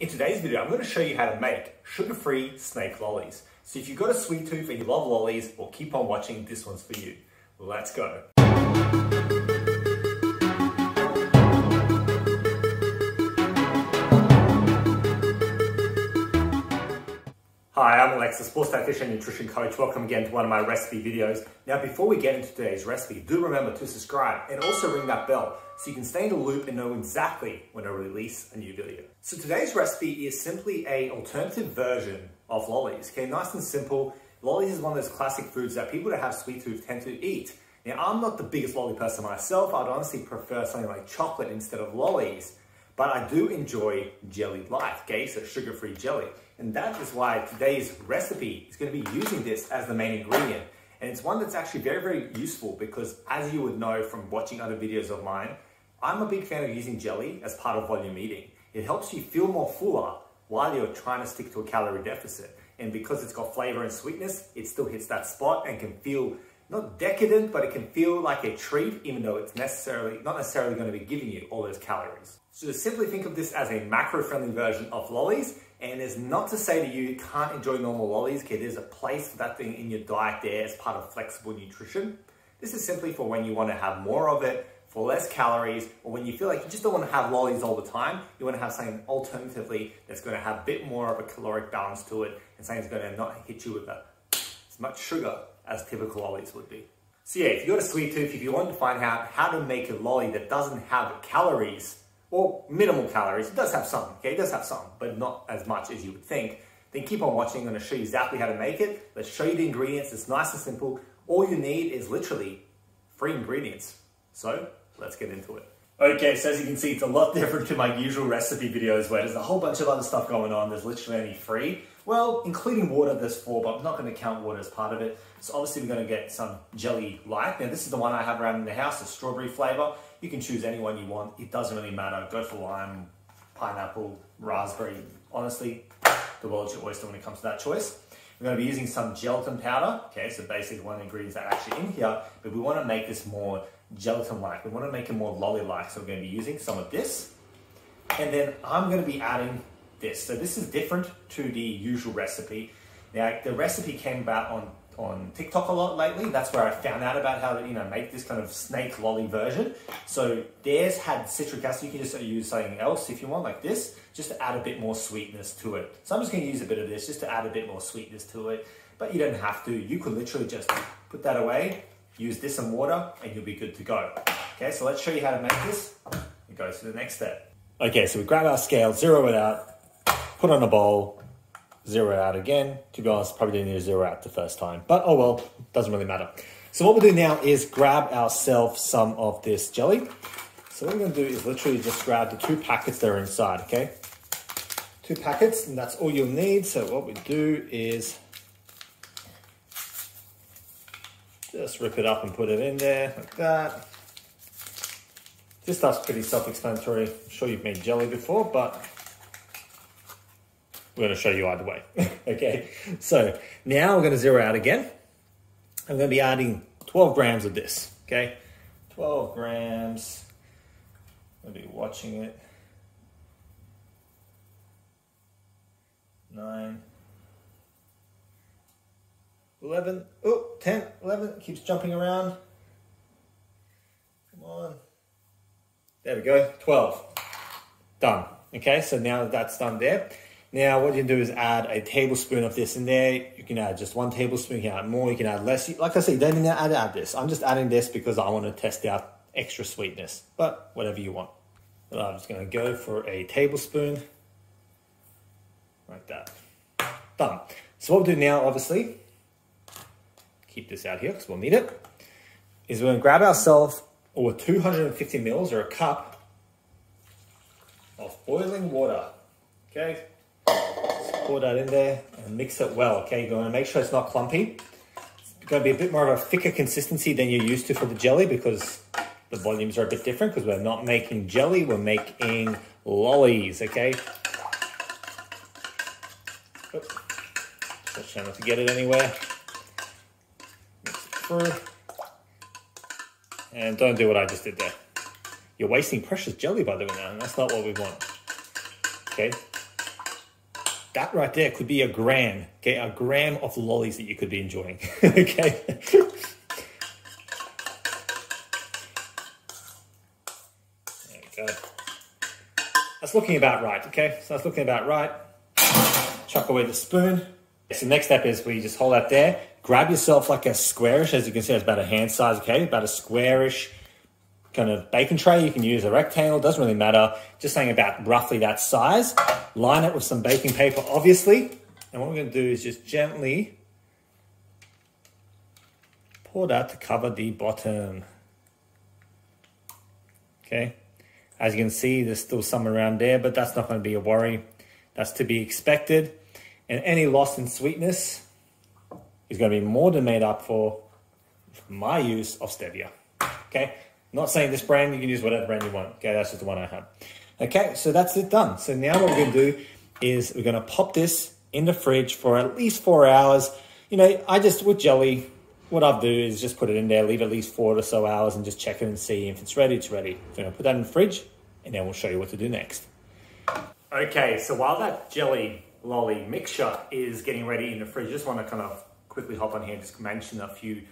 In today's video, I'm going to show you how to make sugar-free snake lollies. So if you've got a sweet tooth and you love lollies, well, keep on watching, this one's for you. Let's go. Hi, I'm Aleksa, sports dietitian and nutrition coach. Welcome again to one of my recipe videos. Now, before we get into today's recipe, do remember to subscribe and also ring that bell so you can stay in the loop and know exactly when I release a new video. So today's recipe is simply an alternative version of lollies. Okay, nice and simple. Lollies is one of those classic foods that people that have sweet tooth tend to eat. Now, I'm not the biggest lolly person myself. I'd honestly prefer something like chocolate instead of lollies. But I do enjoy jelly life, okay? So sugar-free jelly. And that is why today's recipe is going to be using this as the main ingredient. And it's one that's actually very, very useful because, as you would know from watching other videos of mine, I'm a big fan of using jelly as part of volume eating. It helps you feel more fuller while you're trying to stick to a calorie deficit. And because it's got flavor and sweetness, it still hits that spot and can feel not decadent, but it can feel like a treat, even though it's not necessarily going to be giving you all those calories. So just simply think of this as a macro-friendly version of lollies, and it's not to say that you can't enjoy normal lollies. Okay, there's a place for that thing in your diet there as part of flexible nutrition. This is simply for when you want to have more of it, for less calories, or when you feel like you just don't want to have lollies all the time. You want to have something alternatively that's going to have a bit more of a caloric balance to it, and something that's going to not hit you with as much sugar as typical lollies would be. So yeah, if you've got a sweet tooth, if you want to find out how to make a lolly that doesn't have calories, or minimal calories, it does have some, okay, it does have some, but not as much as you would think, then keep on watching. I'm going to show you exactly how to make it. Let's show you the ingredients. It's nice and simple. All you need is literally free ingredients. So let's get into it. Okay, so as you can see, it's a lot different to my usual recipe videos where there's a whole bunch of other stuff going on. There's literally only free. Well, including water, there's four, but I'm not going to count water as part of it. So obviously we're going to get some jelly light. Now this is the one I have around in the house, a strawberry flavor. You can choose any one you want. It doesn't really matter. Go for lime, pineapple, raspberry. Honestly, the world's your oyster when it comes to that choice. We're going to be using some gelatin powder. Okay, so basically one of the ingredients that's actually in here, but we want to make this more gelatin-like. We want to make it more lolly-like. So we're going to be using some of this. And then I'm going to be adding this. So this is different to the usual recipe. Now, the recipe came about on TikTok a lot lately. That's where I found out about how to, you know, make this kind of snake lolly version. So theirs had citric acid. You can just use something else if you want, like this, just to add a bit more sweetness to it. So I'm just going to use a bit of this just to add a bit more sweetness to it. But you don't have to. You could literally just put that away, use this and water, and you'll be good to go. Okay, so let's show you how to make this and go to the next step. Okay, so we grab our scale, zero it out, put on a bowl, zero out again. To be honest, probably didn't need to zero out the first time, but oh well, doesn't really matter. So what we'll do now is grab ourselves some of this jelly. So what I'm gonna do is literally just grab the two packets that are inside, okay? Two packets, and that's all you'll need. So what we do is just rip it up and put it in there like that. This stuff's pretty self-explanatory. I'm sure you've made jelly before, but we're going to show you either way. Okay, so now we're going to zero out again. I'm going to be adding 12 grams of this. Okay, 12 grams. I'll be watching it. 9, 11, oh, 10, 11, keeps jumping around. Come on. There we go, 12. Done. Okay, so now that's done there. Now, what you do is add a tablespoon of this in there. You can add just one tablespoon, you can add more, you can add less. Like I said, you don't need to add this. I'm just adding this because I want to test out extra sweetness, but whatever you want. But I'm just going to go for a tablespoon, like that. Done. So what we'll do now, obviously, keep this out here because we'll need it, is we're going to grab ourselves over 250 mils or a cup of boiling water, okay? Pour that in there and mix it well, okay? You're going to make sure it's not clumpy. It's going to be a bit more of a thicker consistency than you're used to for the jelly because the volumes are a bit different because we're not making jelly, we're making lollies, okay? Oops. Just trying not to get it anywhere. Mix it through. And don't do what I just did there. You're wasting precious jelly by the way now, and that's not what we want, okay? That right there could be a gram, okay? A gram of lollies that you could be enjoying, okay? There we go. That's looking about right, okay? So that's looking about right. Chuck away the spoon. So next step is we just hold out there. Grab yourself like a squarish, as you can see, it's about a hand size, okay? About a squarish kind of baking tray. You can use a rectangle, doesn't really matter. Just saying about roughly that size. Line it with some baking paper, obviously. And what we're gonna do is just gently pour that to cover the bottom. Okay, as you can see, there's still some around there, but that's not gonna be a worry. That's to be expected. And any loss in sweetness is going to be more than made up for my use of stevia, okay? I'm not saying this brand, you can use whatever brand you want, okay? That's just the one I have. Okay, so that's it done. So now what we're going to do is we're going to pop this in the fridge for at least 4 hours. You know, with jelly, what I'll do is just put it in there, leave at least 4 or so hours and just check it and see if it's ready, it's ready. So I'm going to put that in the fridge and then we'll show you what to do next. Okay, so while that jelly lolly mixture is getting ready in the fridge, I just want to kind of quickly hop on here and just mention a few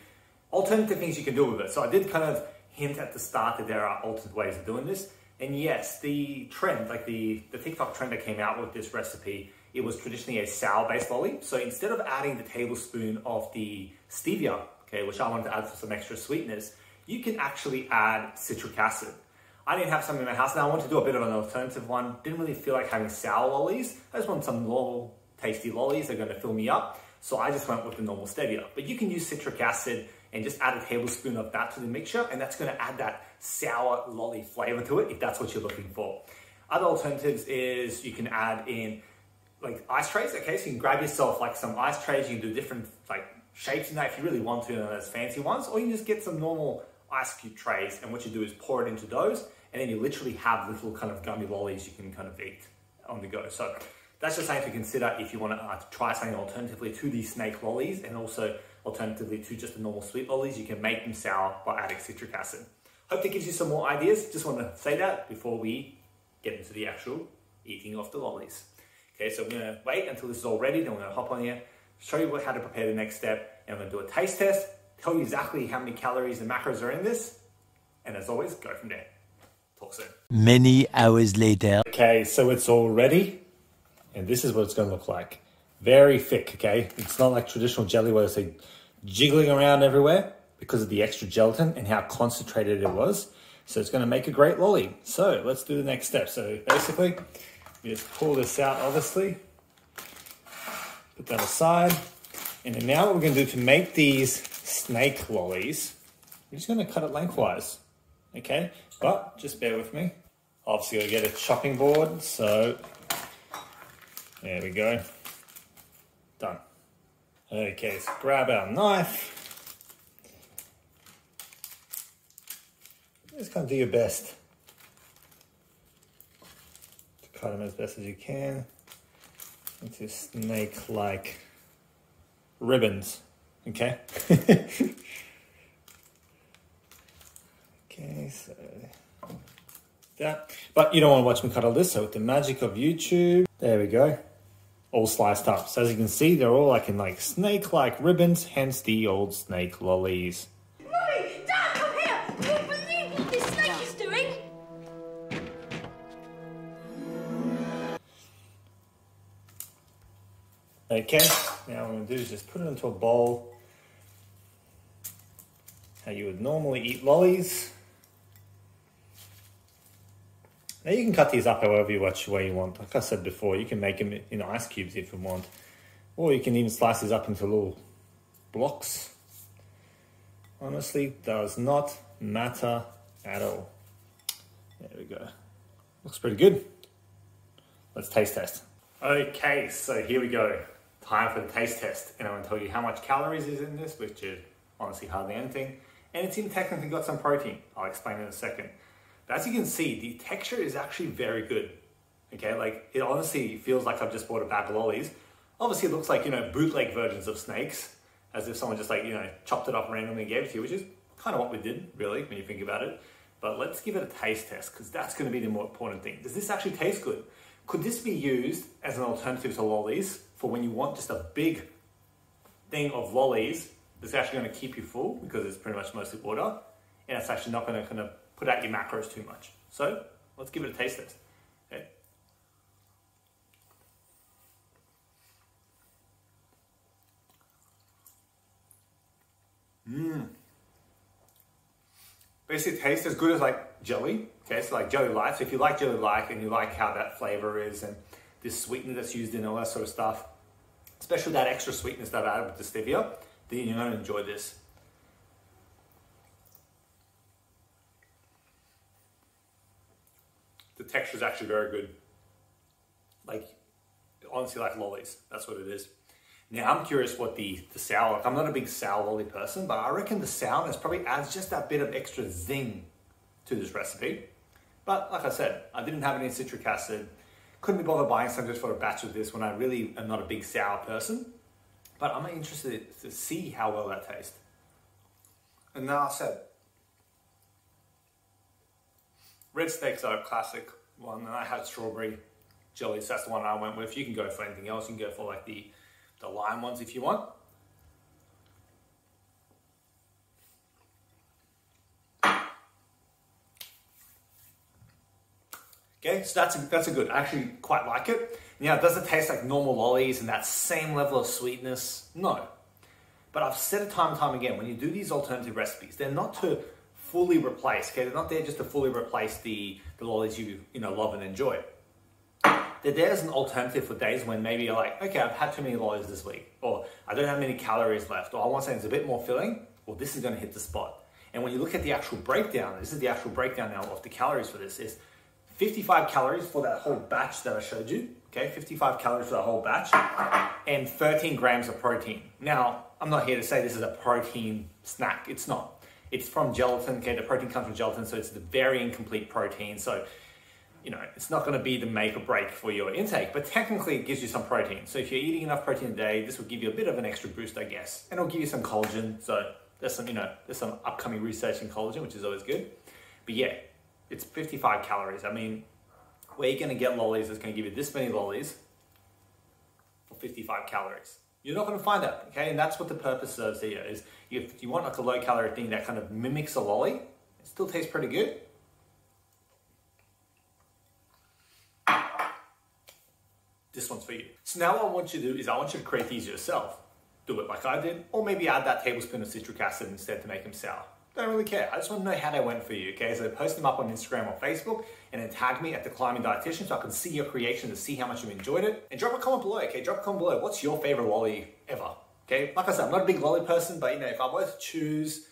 alternative things you can do with it. So I did kind of hint at the start that there are alternate ways of doing this. And yes, the trend, like the TikTok trend that came out with this recipe, it was traditionally a sour-based lolly. So instead of adding the tablespoon of the stevia, okay, which I wanted to add for some extra sweetness, you can actually add citric acid. I didn't have some in my house and I wanted to do a bit of an alternative one. Didn't really feel like having sour lollies. I just want some normal, tasty lollies. They're gonna fill me up. So I just went with the normal stevia, but you can use citric acid and just add a tablespoon of that to the mixture, and that's going to add that sour lolly flavor to it if that's what you're looking for. Other alternatives is you can add in like ice trays, okay? So you can grab yourself like some ice trays, you can do different like shapes in that if you really want to, and those fancy ones, or you can just get some normal ice cube trays, and what you do is pour it into those, and then you literally have little kind of gummy lollies you can kind of eat on the go. So that's just something to consider if you want to try something alternatively to these snake lollies, and also alternatively to just the normal sweet lollies. You can make them sour by adding citric acid. Hope that gives you some more ideas. Just want to say that before we get into the actual eating of the lollies. Okay, so we're going to wait until this is all ready. Then we're going to hop on here, show you how to prepare the next step. And I'm going to do a taste test, tell you exactly how many calories and macros are in this. And as always, go from there. Talk soon. Many hours later. Okay, so it's all ready. And this is what it's going to look like. Very thick, okay? It's not like traditional jelly where it's like jiggling around everywhere because of the extra gelatin and how concentrated it was. So it's going to make a great lolly. So let's do the next step. So basically, you just pull this out, obviously. Put that aside. And then now what we're going to do to make these snake lollies, we're just going to cut it lengthwise, okay? But just bear with me. Obviously, you'll get a chopping board, so... there we go. Done. Okay, so grab our knife. Just kind of do your best to cut them as best as you can into snake-like ribbons. Okay. Okay, so that. But you don't want to watch me cut all this. So with the magic of YouTube, there we go. All sliced up. So as you can see, they're all like in like snake-like ribbons, hence the old snake lollies. Mommy, Dad, come here! I can't believe what this snake is doing! Okay, now what I'm gonna do is just put it into a bowl. How you would normally eat lollies. Now you can cut these up however you want. Like I said before, you can make them in ice cubes if you want. Or you can even slice these up into little blocks. Honestly, does not matter at all. There we go. Looks pretty good. Let's taste test. Okay, so here we go. Time for the taste test. And I'm going to tell you how much calories is in this, which is honestly hardly anything. And it's even technically got some protein. I'll explain in a second. As you can see, the texture is actually very good, okay? Like, it honestly feels like I've just bought a bag of lollies. Obviously, it looks like, you know, bootleg versions of snakes, as if someone just, like, you know, chopped it up randomly and gave it to you, which is kind of what we did, really, when you think about it. But let's give it a taste test, because that's going to be the more important thing. Does this actually taste good? Could this be used as an alternative to lollies for when you want just a big thing of lollies that's actually going to keep you full because it's pretty much mostly water and it's actually not going to kind of put out your macros too much? So let's give it a taste test. Okay. Basically, it tastes as good as like jelly. Okay, so like Jelly Light. So if you like Jelly Light and you like how that flavor is and this sweetness that's used in all that sort of stuff, especially that extra sweetness that I added with the stevia, then you're gonna enjoy this. The texture is actually very good. Like, honestly, like lollies. That's what it is. Now, I'm curious what the sour, like, I'm not a big sour lolly person, but I reckon the sourness probably adds just that bit of extra zing to this recipe. But like I said, I didn't have any citric acid. Couldn't be bothered buying some just for a batch of this when I really am not a big sour person. But I'm interested to see how well that tastes. And now I said, red steaks are a classic one, and I had strawberry jellies. So that's the one I went with. You can go for anything else. You can go for like the lime ones if you want. Okay, so that's a good, I actually quite like it. Now, does it taste like normal lollies and that same level of sweetness? No. But I've said it time and time again, when you do these alternative recipes, they're not to fully replace, okay? They're not there just to fully replace the lollies you love and enjoy. They're there as an alternative for days when maybe you're like, okay, I've had too many lollies this week, or I don't have many calories left, or I want something that's a bit more filling, well, this is gonna hit the spot. And when you look at the actual breakdown, this is the actual breakdown now of the calories for this, is 55 calories for that whole batch that I showed you, okay? 55 calories for the whole batch and 13 grams of protein. Now, I'm not here to say this is a protein snack. It's not. It's from gelatin, okay? The protein comes from gelatin, so it's the very incomplete protein. So, you know, it's not gonna be the make or break for your intake, but technically it gives you some protein. So if you're eating enough protein a day, this will give you a bit of an extra boost, I guess. And it'll give you some collagen. So there's some, you know, there's some upcoming research in collagen, which is always good. But yeah, it's 55 calories. I mean, where you're gonna get lollies that's gonna give you this many lollies for 55 calories? You're not gonna find that, okay? And that's what the purpose serves here is, if you want like a low calorie thing that kind of mimics a lolly, it still tastes pretty good. This one's for you. So now what I want you to do is I want you to create these yourself. Do it like I did, or maybe add that tablespoon of citric acid instead to make them sour. Don't really care. I just want to know how they went for you, okay? So post them up on Instagram or Facebook and then tag me at The Climbing Dietitian so I can see your creation to see how much you enjoyed it. And drop a comment below, okay? Drop a comment below. What's your favorite lolly ever, okay? Like I said, I'm not a big lolly person, but you know, if I were to choose,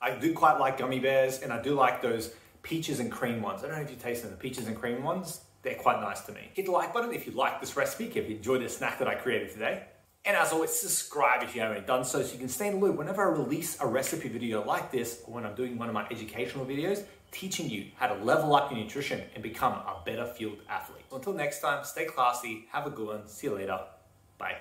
I do quite like gummy bears and I do like those peaches and cream ones. I don't know if you taste them, the peaches and cream ones. They're quite nice to me. Hit the like button if you like this recipe, if you enjoyed the snack that I created today. And as always, subscribe if you haven't done so, so you can stay in the loop whenever I release a recipe video like this, or when I'm doing one of my educational videos, teaching you how to level up your nutrition and become a better field athlete. So until next time, stay classy, have a good one, see you later, bye.